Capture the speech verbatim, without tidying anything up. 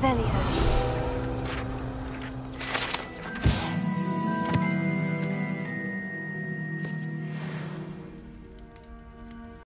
Revelio.